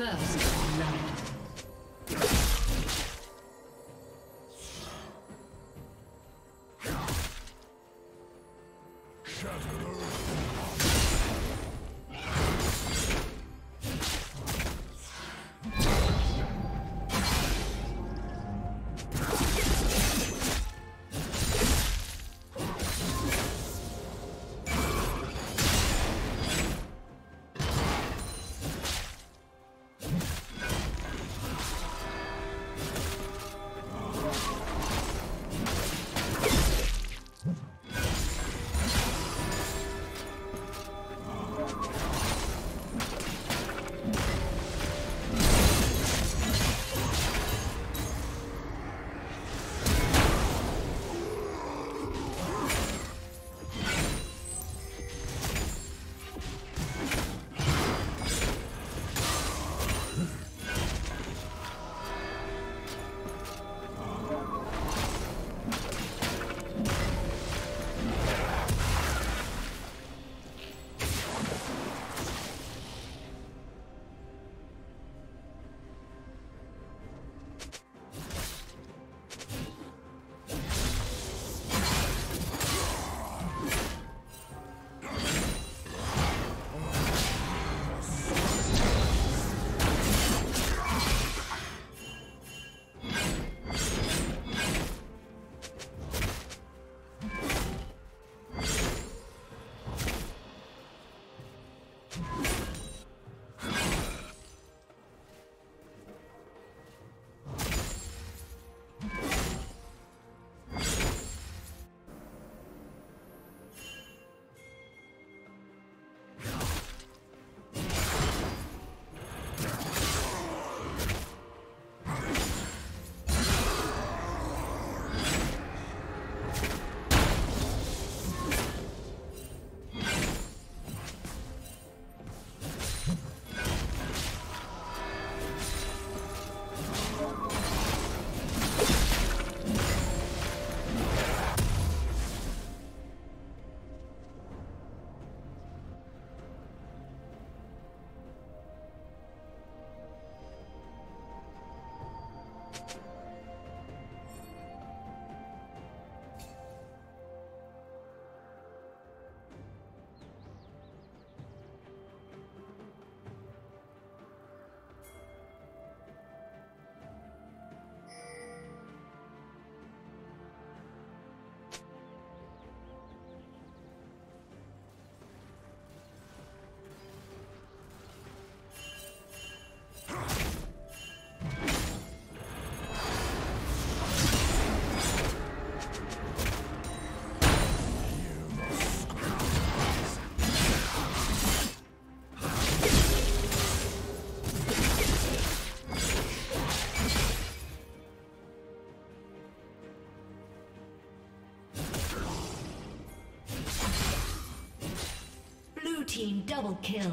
First blood. Team double kill.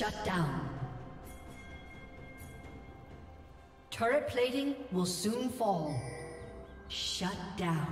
Shut down. Turret plating will soon fall. Shut down.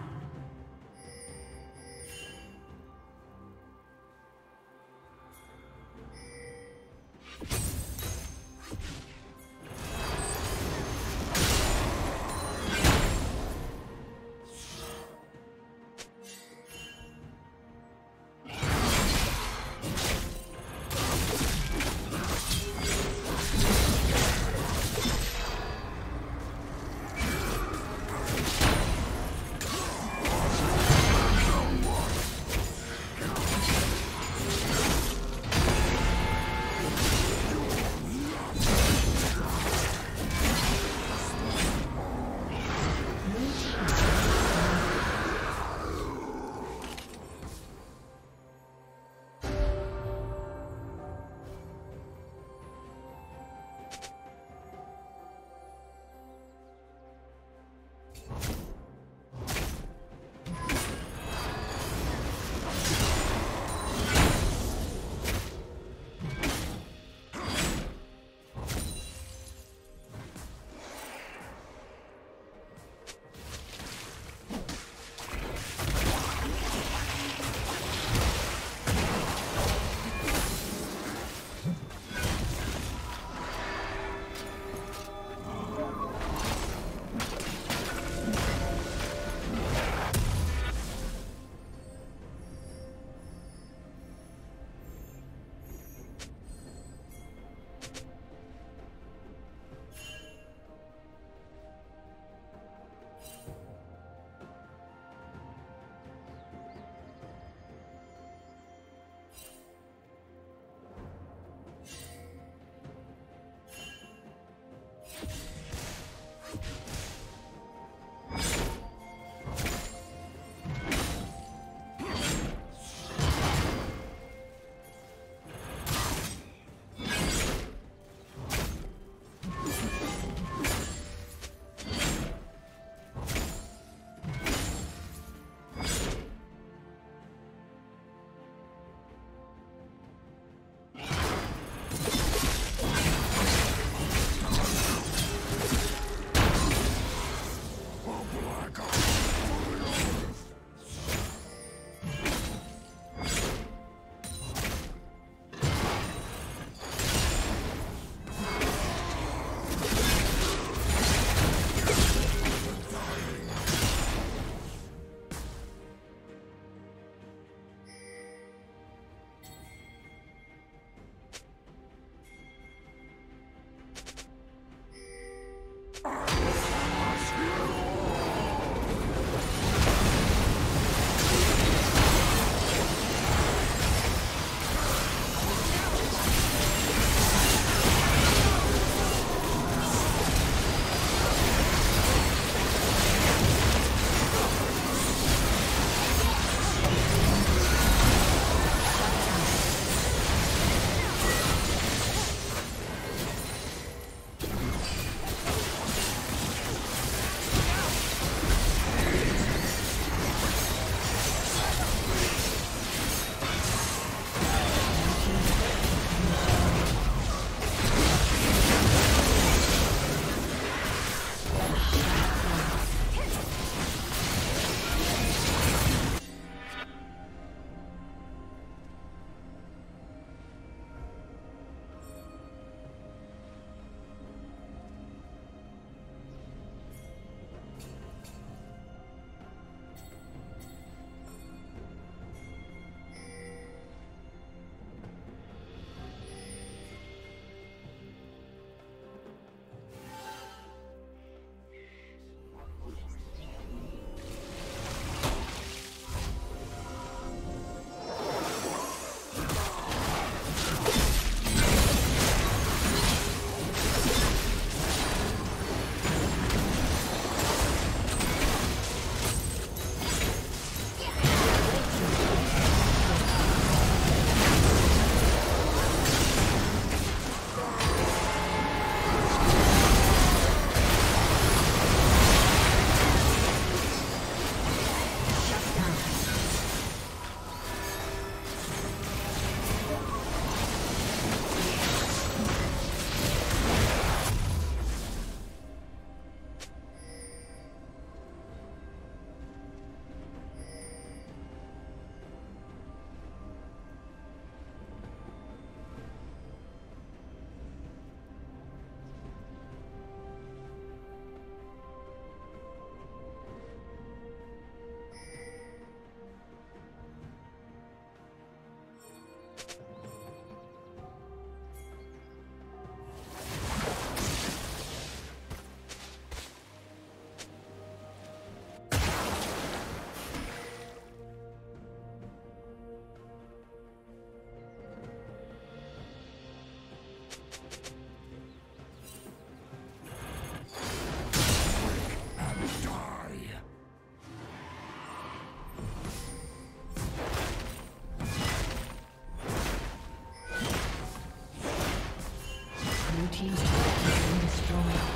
team's turret has been destroyed.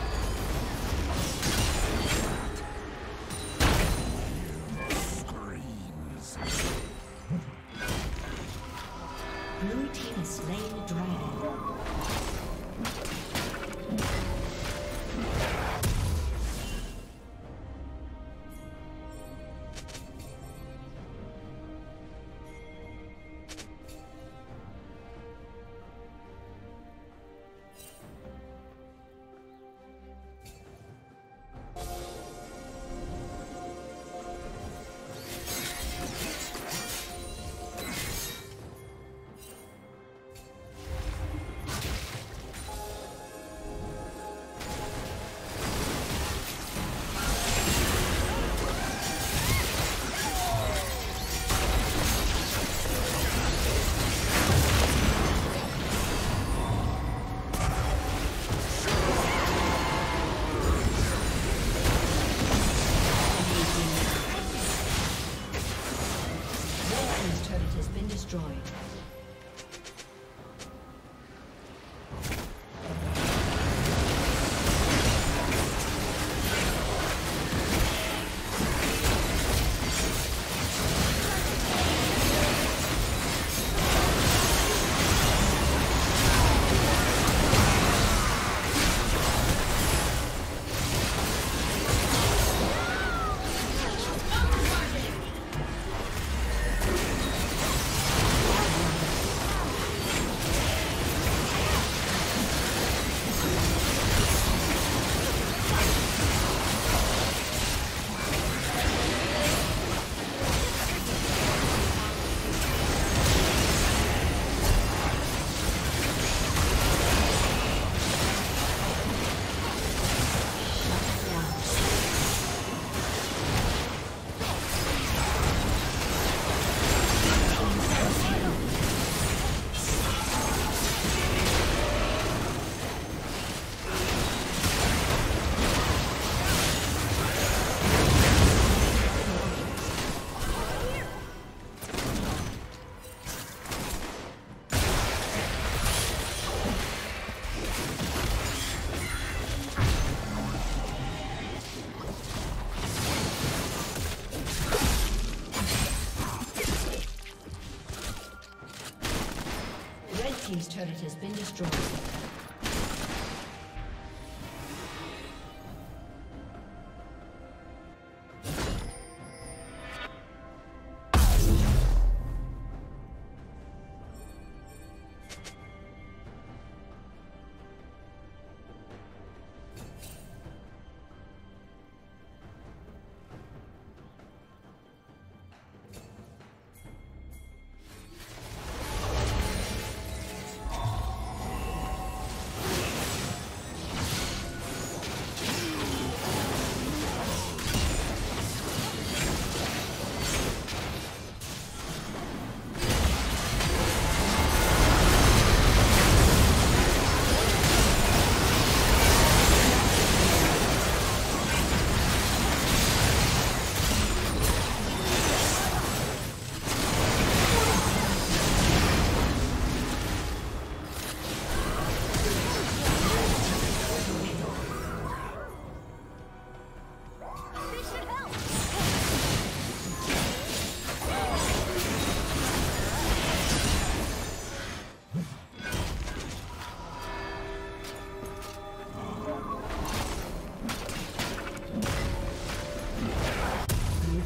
Team's turret has been destroyed.